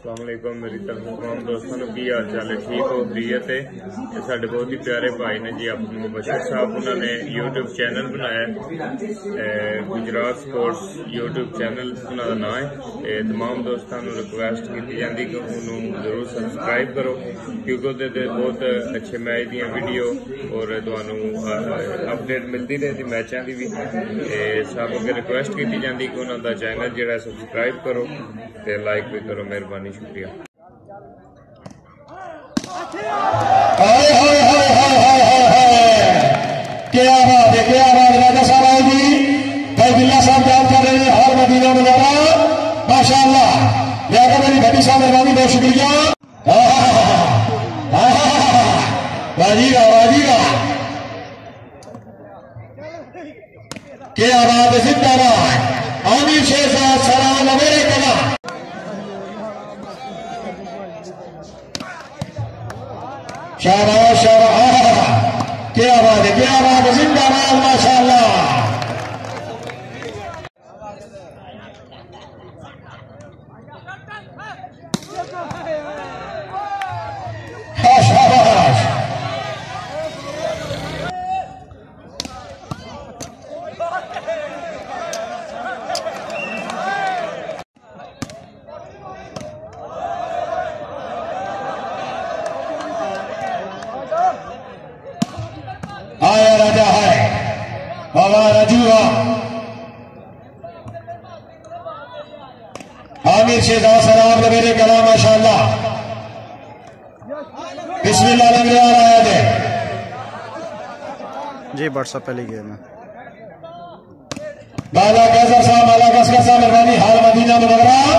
अस्सलामुअलैकुम मेरी तरफ तमाम दोस्तों की हाल चाल है, ठीक हो खैरियत है। ये साढ़े बहुत ही प्यारे भाई ने जी अपने मुबशर साहब उन्होंने यूट्यूब चैनल बनाया गुजरात स्पोर्ट्स यूट्यूब चैनल उन्होंने नाम है। तमाम दोस्तों रिक्वेस्ट की जाती कि उन्होंने जरूर सबसक्राइब करो क्योंकि उसके बहुत अच्छे मैच दी वीडियो और अपडेट मिलती रहती मैचों की भी। सब अगर रिक्वेस्ट की जाती कि उन्होंने का चैनल जो सबसक्राइब करो तो लाइक भी करो, मेहरबानी शुक्रिया। क्या बात है, क्या बात है। राजा साहब आए जी, भाई बिल्ला साहब याद कर रहे हैं हर मदीना वगैरह, माशाल्लाह। याद मेरी भट्टी साहब मेहरबानी, बहुत शुक्रिया। वाजीरा वाजीरा, क्या बात है, जिंदा रहा आमिर शहजाद सलाम मेरे कला। शाबाश शाबाश, क्या बात है, क्या बात है, जिंदा रहा माशाल्लाह। शाबाश, आया राजा है बाबा राजूरा। आमिर शहजाद सलाम मेरे कला, माशाल्लाह। बिस्मिल्लाह लग रहा आया थे जी, व्हाट्सएप पे लिखे मैं बाला कैसर साहब, बाला कैसर साहब मेहरबानी हाल मदीना में लग रहा।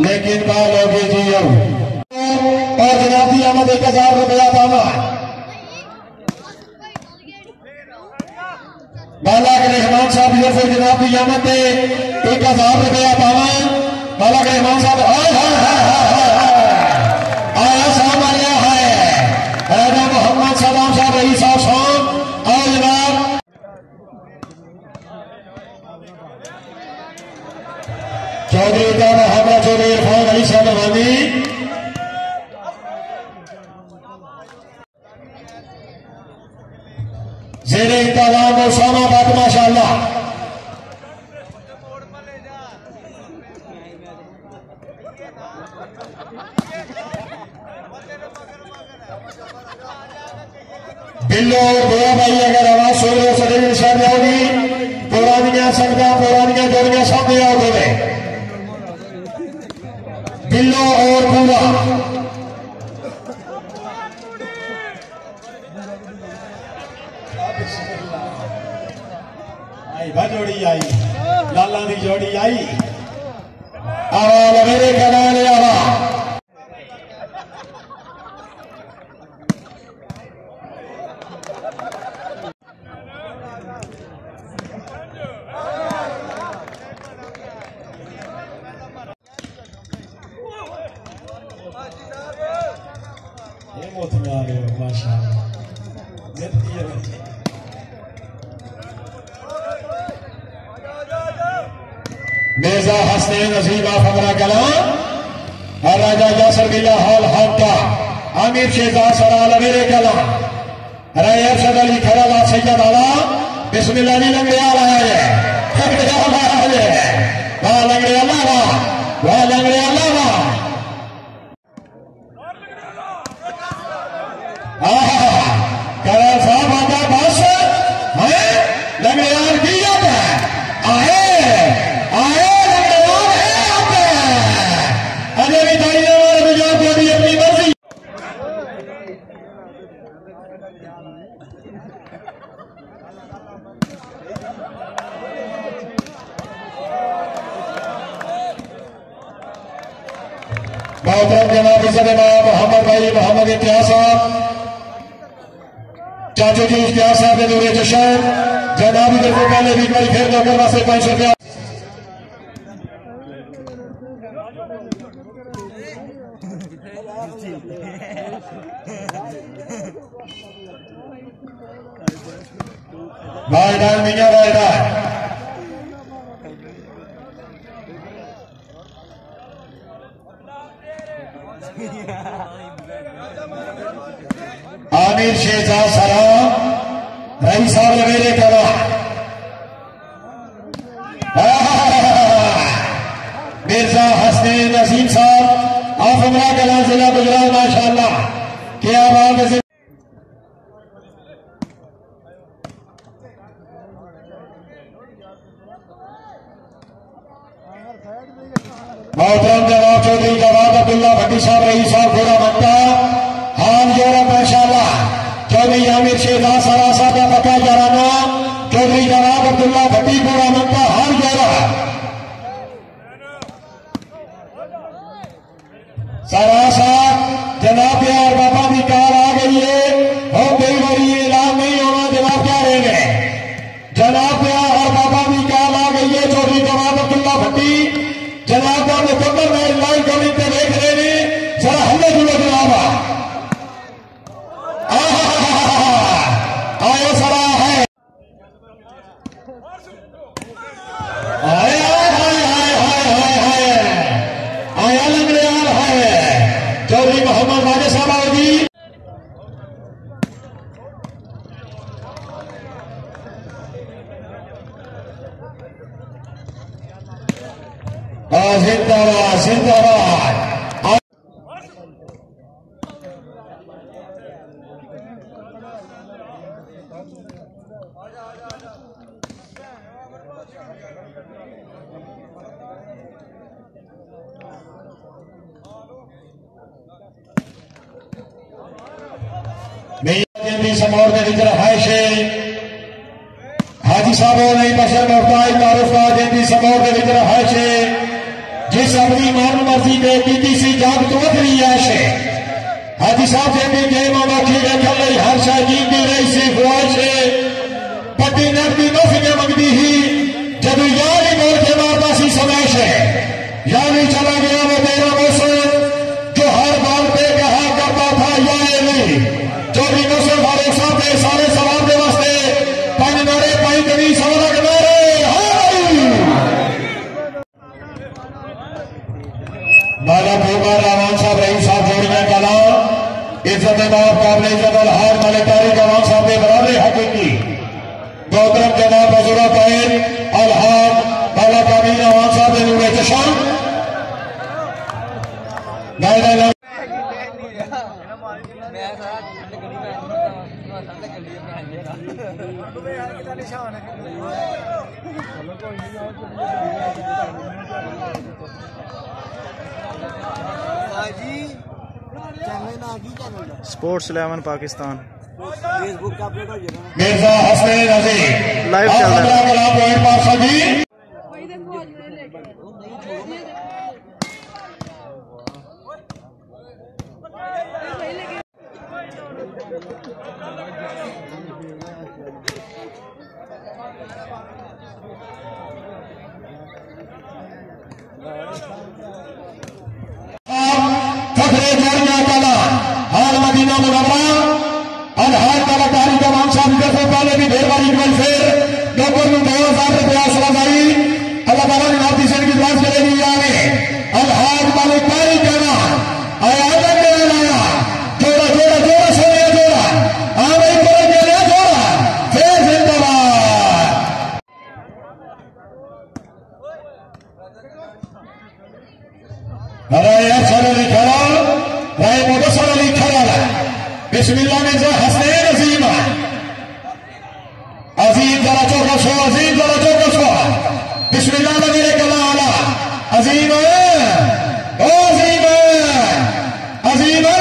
लेकिन बाल हो गए जी और जनाबी अहमद 1000 रुपया पाना बाला के रहमान साहब ये से जनाबी अहमद 1000 रुपया पावा बाला के रहमान साहब। हाय हाय हाय हाय हाय आया साहब आया है राजा मोहम्मद सलाम साहब रही साहब साहब और जनाब चौधरी का हमारा चौधरी इरफान अली साहब मेहरबानी। जेरे इंतजाम उसामा बात माशाल्लाह। बिल्लो और बुरा भाई अगर आवाज सुन लो सदैव निशान होगी पुरानियां संख्या पुरानियां जोड़ियां सब दिया होते बिल्लो और बुरा। आई भा जोड़ी आई लाला की जोड़ी आई आवाज मेरे कनाल आवा। मिर्जा हसनैन अजीब आफमरा कलाम और राजा यासर बिल्ला हॉल हाटा आमिर शेहजाद सराल अमीरे कलाम राय अरशद अली खराला सैयद आला बिस्मिल्लाह नी लंगड़े आला है सब बजा मारा है वाह लंगड़े अल्लाह वाह लंगड़े अल्लाह वाह आहा करा साहब आता बस है लंगड़े यार की याद है आए आए लंगड़े यार है आते हैं अजय भी तालियां मार बजा तो भी अपनी मर्जी बाबराम जनाब इज्जत इमाम मोहम्मद भाई मोहम्मद इम्तियाज साहब चाचू जी इम्तियाज साहब ने दूरे जशन जनाब इधर को पहले बीच में फिर नौकर वास्ते 500 रुपया भाई डाल मियाँ भाई डाल आमिर शेहजाद सराम रही साहब मेरे कला मिर्जा हसनैन नसीम साहब आप हमरा कला जिला गुजरात माशाल्लाह क्या बात है। मोहतरम जनाब चौधरी जवाद अब्दुल्ला भट्टी साहब रही साहब घोड़ा मक्का हाल जोड़ा माशाल्लाह चौधरी आमिर शेहजाद सरार साहब का पक्का जराना चौधरी जवाब अब्दुल्ला भट्टी घोड़ा मक्का हाल जोड़ा सरार साहब जनाब यार बाबा की कार आ गई है और कई बार ये ऐलान नहीं होना जनाब क्या रहेंगे जनाब यार और बाबा की कार आ गई है चौधरी जवाब अब्दुल्ला भट्टी जनाब का मुकम्मल में लाइन कमी पे देख रहे हैं जरा हल्ला जुला जनाबा आया सरा है आया हाय हाय हाय हाय हाय आया लग रहा यार है चौधरी मोहम्मद वाजे साहब आए जी जिंदाबाद जिंदाबाद समोर में जिधर हाय शेख हाजी साहब और नहीं पसंद होता है तारुफ का जयंती समोर में जिधर हाय शेख जिस अपनी मान मर्जी के पीटी सी जाग चौथ रही है हाजी साहब से भी जय मामा की रखल रही हर शादी की रही सी ख्वाहिश है पति नर की माफी के मंगती ही जब यार ही मोर के मारता सी समाश है यार ही चला गया वो तेरा मौसम जो हर बार पे कहा करता था या नहीं जो भी मौसम हमारे साथ है सारे सवाल के वास्ते पानी मारे पाई कभी सवाल मारे माला भोगा रावान साहब रही साहब जोड़िया कला इज्जत माफ काबले इज्जत हार मलेकारी जवान साहब ने बराबर हकीकी गौतरम जनाब मजूरा तैन अलहार माला काबी रावान साहब ने नूर चशन स्पोर्ट्स 11 पाकिस्तान मिर्जा हसनैन अजीम लाइव चल रहा है बिस्मिल्लाह मिर्ज़ा हसनैन अजीम है, अजीम जरा चौका सो, अजीम जरा चौका सो, बिस्मिल्लाह मेरे कला आला अजीम है, ओ अजीम है, अजीम है।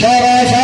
Shout out.